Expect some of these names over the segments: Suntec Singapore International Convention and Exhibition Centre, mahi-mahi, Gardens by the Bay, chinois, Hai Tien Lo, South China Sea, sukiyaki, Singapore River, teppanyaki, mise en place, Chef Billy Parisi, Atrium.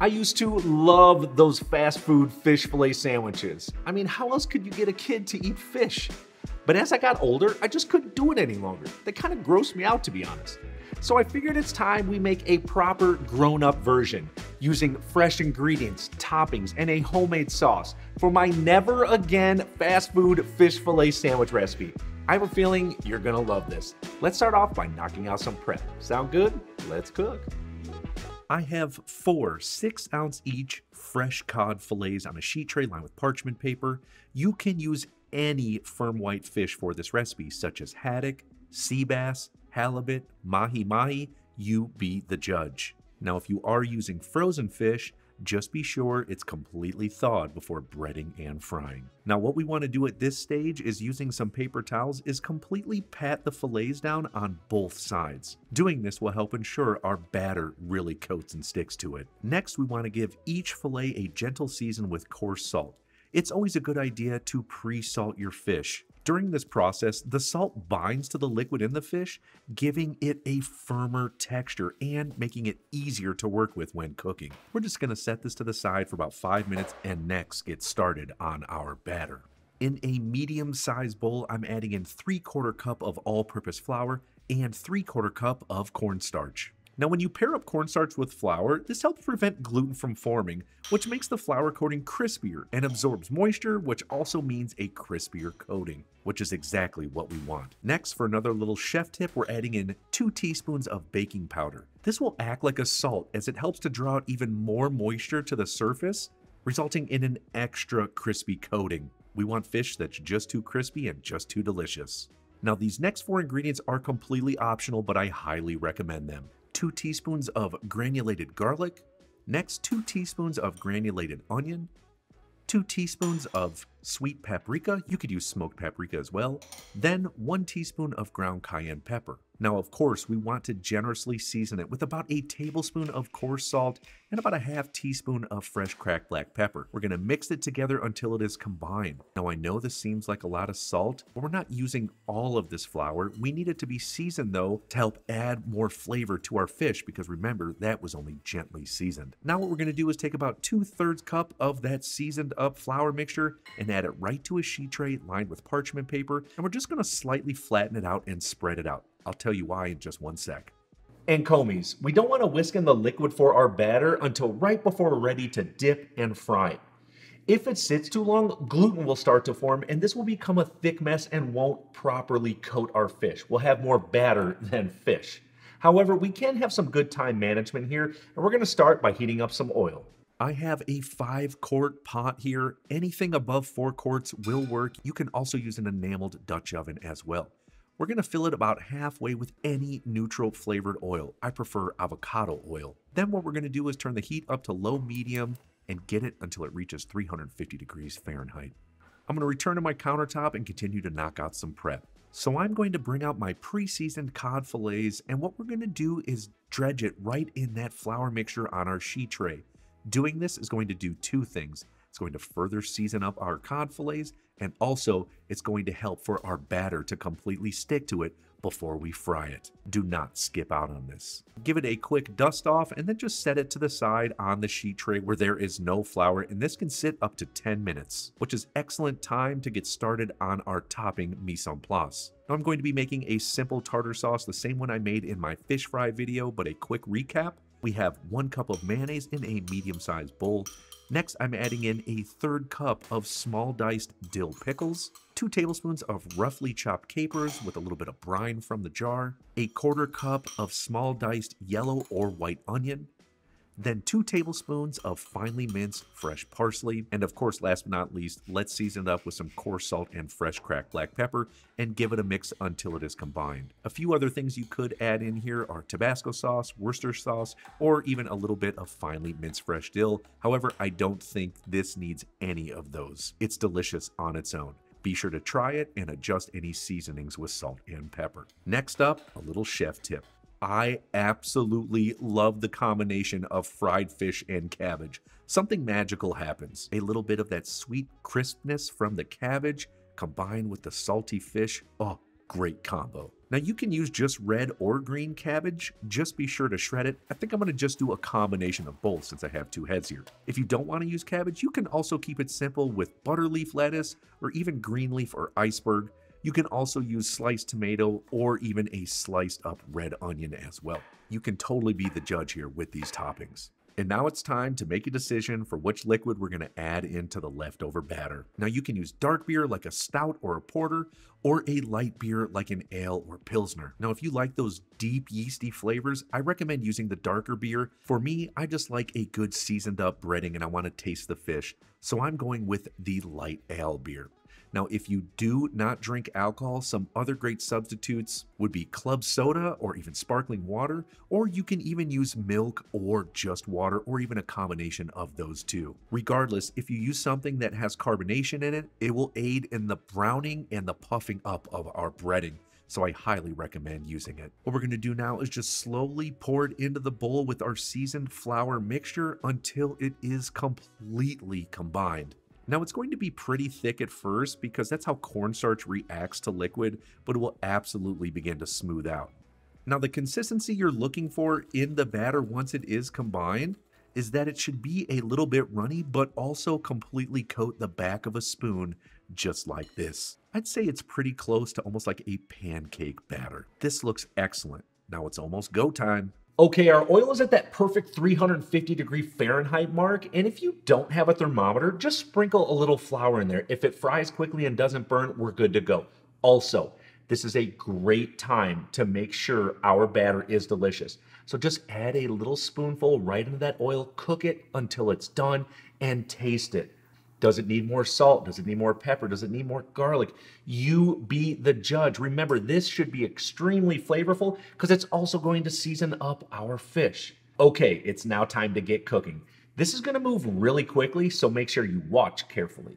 I used to love those fast food fish fillet sandwiches. I mean, how else could you get a kid to eat fish? But as I got older, I just couldn't do it any longer. They kind of grossed me out, to be honest. So I figured it's time we make a proper grown-up version using fresh ingredients, toppings, and a homemade sauce for my never again fast food fish fillet sandwich recipe. I have a feeling you're gonna love this. Let's start off by knocking out some prep. Sound good? Let's cook. I have 4 6-ounce each fresh cod fillets on a sheet tray lined with parchment paper. You can use any firm white fish for this recipe, such as haddock, sea bass, halibut, mahi-mahi. You be the judge. Now, if you are using frozen fish, just be sure it's completely thawed before breading and frying. Now, what we want to do at this stage is, using some paper towels, is completely pat the fillets down on both sides. Doing this will help ensure our batter really coats and sticks to it. Next, we want to give each fillet a gentle season with coarse salt. It's always a good idea to pre-salt your fish. During this process, the salt binds to the liquid in the fish, giving it a firmer texture and making it easier to work with when cooking. We're just gonna set this to the side for about 5 minutes and next get started on our batter. In a medium-sized bowl, I'm adding in 3/4 cup of all-purpose flour and 3/4 cup of cornstarch. Now, when you pair up cornstarch with flour, this helps prevent gluten from forming, which makes the flour coating crispier and absorbs moisture, which also means a crispier coating, which is exactly what we want. Next, for another little chef tip, we're adding in 2 teaspoons of baking powder. This will act like a salt as it helps to draw out even more moisture to the surface, resulting in an extra crispy coating. We want fish that's just too crispy and just too delicious. Now, these next 4 ingredients are completely optional, but I highly recommend them. 2 teaspoons of granulated garlic, next 2 teaspoons of granulated onion, 2 teaspoons of sweet paprika, you could use smoked paprika as well, then 1 teaspoon of ground cayenne pepper. Now, of course, we want to generously season it with about 1 tablespoon of coarse salt and about 1/2 teaspoon of fresh cracked black pepper. We're gonna mix it together until it is combined. Now, I know this seems like a lot of salt, but we're not using all of this flour. We need it to be seasoned, though, to help add more flavor to our fish, because remember, that was only gently seasoned. Now, what we're gonna do is take about 2/3 cup of that seasoned up flour mixture and add it right to a sheet tray lined with parchment paper, and we're just gonna slightly flatten it out and spread it out. I'll tell you why in just 1 sec. And commies, we don't want to whisk in the liquid for our batter until right before we're ready to dip and fry it. If it sits too long, gluten will start to form and this will become a thick mess and won't properly coat our fish. We'll have more batter than fish. However, we can have some good time management here, and we're going to start by heating up some oil. I have a 5-quart pot here. Anything above 4 quarts will work. You can also use an enameled Dutch oven as well. We're gonna fill it about halfway with any neutral flavored oil. I prefer avocado oil. Then what we're gonna do is turn the heat up to low-medium and get it until it reaches 350 degrees Fahrenheit. I'm gonna return to my countertop and continue to knock out some prep. So I'm going to bring out my pre-seasoned cod fillets, and what we're gonna do is dredge it right in that flour mixture on our sheet tray. Doing this is going to do 2 things. It's going to further season up our cod fillets, and also it's going to help for our batter to completely stick to it before we fry it. Do not skip out on this. Give it a quick dust off and then just set it to the side on the sheet tray where there is no flour, and this can sit up to 10 minutes, which is excellent time to get started on our topping mise en place. Now, I'm going to be making a simple tartar sauce, the same one I made in my fish fry video, but a quick recap. We have 1 cup of mayonnaise in a medium-sized bowl. Next, I'm adding in 1/3 cup of small diced dill pickles, 2 tablespoons of roughly chopped capers with a little bit of brine from the jar, 1/4 cup of small diced yellow or white onion, then 2 tablespoons of finely minced fresh parsley, and of course, last but not least, let's season it up with some coarse salt and fresh cracked black pepper and give it a mix until it is combined. A few other things you could add in here are Tabasco sauce, Worcester sauce, or even a little bit of finely minced fresh dill. However, I don't think this needs any of those. It's delicious on its own. Be sure to try it and adjust any seasonings with salt and pepper. Next up, a little chef tip. I absolutely love the combination of fried fish and cabbage. Something magical happens. A little bit of that sweet crispness from the cabbage combined with the salty fish. Oh, Great combo. Now you can use just red or green cabbage, just be sure to shred it. I think I'm gonna just do a combination of both since I have two heads here. If you don't wanna use cabbage, you can also keep it simple with butter leaf lettuce or even green leaf or iceberg. You can also use sliced tomato or even a sliced up red onion as well. You can totally be the judge here with these toppings. And now it's time to make a decision for which liquid we're gonna add into the leftover batter. Now you can use dark beer like a stout or a porter, or a light beer like an ale or pilsner. Now if you like those deep yeasty flavors, I recommend using the darker beer. For me, I just like a good seasoned up breading and I wanna taste the fish, so I'm going with the light ale beer. Now, if you do not drink alcohol, some other great substitutes would be club soda or even sparkling water, or you can even use milk or just water or even a combination of those two. Regardless, if you use something that has carbonation in it, it will aid in the browning and the puffing up of our breading. So I highly recommend using it. What we're gonna do now is just slowly pour it into the bowl with our seasoned flour mixture until it is completely combined. Now it's going to be pretty thick at first because that's how cornstarch reacts to liquid, but it will absolutely begin to smooth out. Now the consistency you're looking for in the batter once it is combined is that it should be a little bit runny, but also completely coat the back of a spoon just like this. I'd say it's pretty close to almost like a pancake batter. This looks excellent. Now it's almost go time. Okay, our oil is at that perfect 350-degree Fahrenheit mark, and if you don't have a thermometer, just sprinkle a little flour in there. If it fries quickly and doesn't burn, we're good to go. Also, this is a great time to make sure our batter is delicious. So just add a little spoonful right into that oil, cook it until it's done, and taste it. Does it need more salt? Does it need more pepper? Does it need more garlic? You be the judge. Remember, this should be extremely flavorful because it's also going to season up our fish. Okay, it's now time to get cooking. This is gonna move really quickly, so make sure you watch carefully.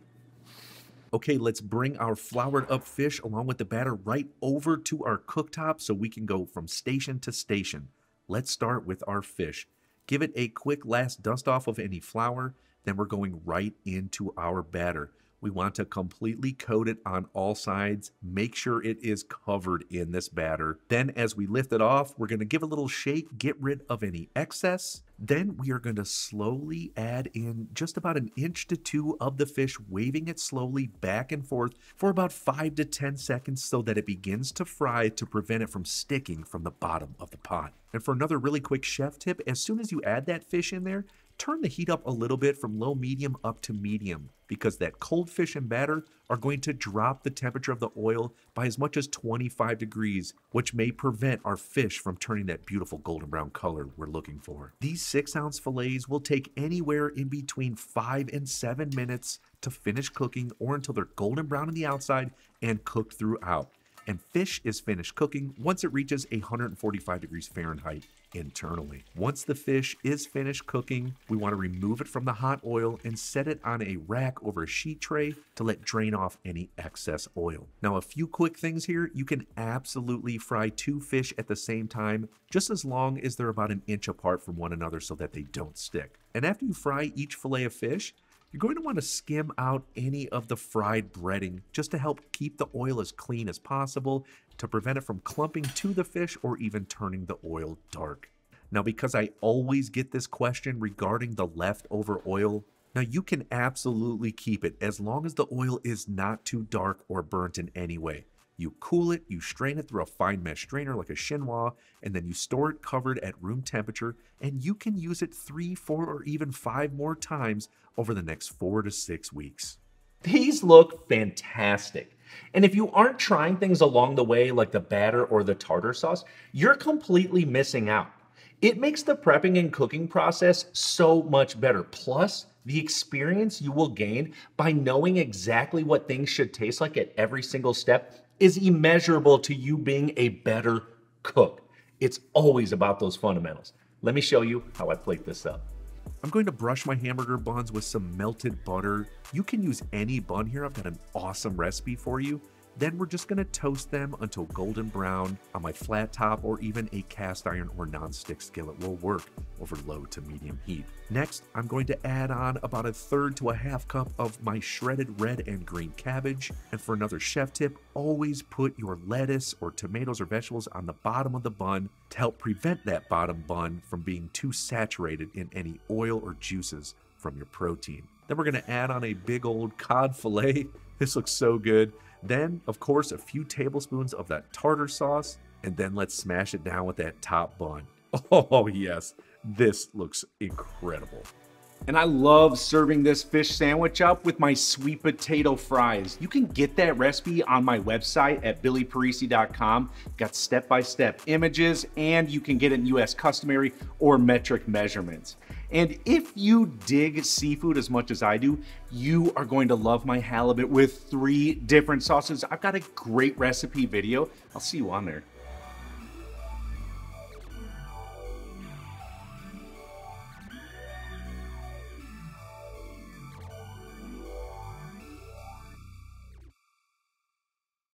Okay, let's bring our floured up fish along with the batter right over to our cooktop so we can go from station to station. Let's start with our fish. Give it a quick last dust off of any flour. Then we're going right into our batter. We want to completely coat it on all sides. Make sure it is covered in this batter. Then as we lift it off, we're gonna give a little shake, get rid of any excess. Then we are gonna slowly add in just about 1 to 2 inches of the fish, waving it slowly back and forth for about 5 to 10 seconds so that it begins to fry to prevent it from sticking from the bottom of the pot. And for another really quick chef tip, as soon as you add that fish in there, turn the heat up a little bit from low medium up to medium because that cold fish and batter are going to drop the temperature of the oil by as much as 25 degrees, which may prevent our fish from turning that beautiful golden brown color we're looking for. These 6-ounce fillets will take anywhere in between 5 and 7 minutes to finish cooking or until they're golden brown on the outside and cooked throughout. And fish is finished cooking once it reaches 145 degrees Fahrenheit internally. Once the fish is finished cooking, we want to remove it from the hot oil and set it on a rack over a sheet tray to let drain off any excess oil. Now, a few quick things here. You can absolutely fry 2 fish at the same time, just as long as they're about 1 inch apart from one another so that they don't stick. And after you fry each fillet of fish, you're going to want to skim out any of the fried breading just to help keep the oil as clean as possible to prevent it from clumping to the fish or even turning the oil dark. Now, because I always get this question regarding the leftover oil, now you can absolutely keep it as long as the oil is not too dark or burnt in any way. You cool it, you strain it through a fine mesh strainer like a chinois, and then you store it covered at room temperature, and you can use it 3, 4, or even 5 more times over the next 4 to 6 weeks. These look fantastic. And if you aren't trying things along the way like the batter or the tartar sauce, you're completely missing out. It makes the prepping and cooking process so much better. Plus, the experience you will gain by knowing exactly what things should taste like at every single step is immeasurable to you being a better cook. It's always about those fundamentals. Let me show you how I plate this up. I'm going to brush my hamburger buns with some melted butter. You can use any bun here. I've got an awesome recipe for you. Then we're just gonna toast them until golden brown. On my flat top or even a cast iron or non-stick skillet will work over low to medium heat. Next, I'm going to add on about a third to a half cup of my shredded red and green cabbage. And for another chef tip, always put your lettuce or tomatoes or vegetables on the bottom of the bun to help prevent that bottom bun from being too saturated in any oil or juices from your protein. Then we're gonna add on a big old cod fillet. This looks so good. Then, of course, a few tablespoons of that tartar sauce, and then let's smash it down with that top bun. Oh yes, this looks incredible. And I love serving this fish sandwich up with my sweet potato fries. You can get that recipe on my website at billyparisi.com. Got step-by-step images, and you can get it in US customary or metric measurements. And if you dig seafood as much as I do, you are going to love my halibut with 3 different sauces. I've got a great recipe video. I'll see you on there.